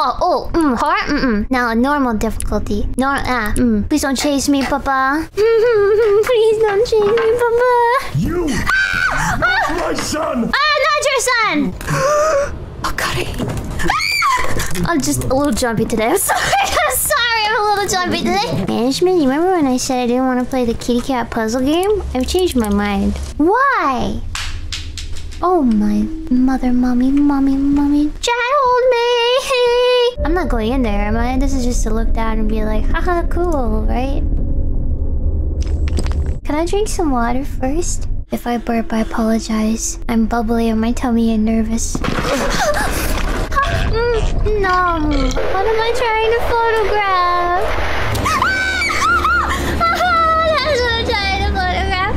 Hard? No, normal difficulty. Please don't chase me, Papa. Please don't chase me, Papa. You! Ah! Not my son! Ah, not your son! Oh, God, I hate you. I'm just a little jumpy today. I'm sorry. I'm sorry. I'm a little jumpy today. Management, you remember when I said I didn't want to play the kitty cat puzzle game? I've changed my mind. Why? Oh, my mother, mommy. Child me! I'm not going in there, am I? This is just to look down and be like, haha, cool, right? Can I drink some water first? If I burp, I apologize. I'm bubbly on my tummy and nervous. No. What am I trying to photograph? That's what I'm trying to photograph.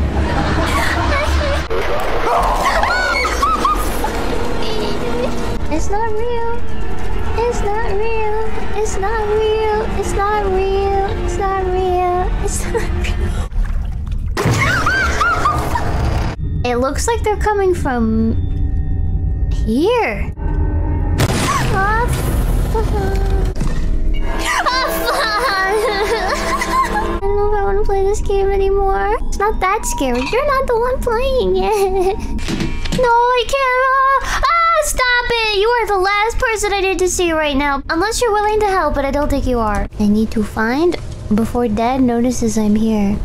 It's not real. It's not real. It's not real. It's not real. It's not real. It's not real. It looks like they're coming from here. I don't know if I want to play this game anymore. It's not that scary. You're not the one playing it. No, I can't. Stop it! You are the last person I need to see right now. Unless you're willing to help, but I don't think you are. I need to find before Dad notices I'm here.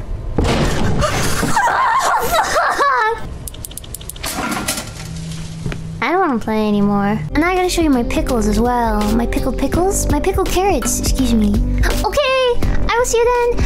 I don't want to play anymore. And I gotta show you my pickles as well. My pickled carrots. Excuse me. Okay, I will see you then.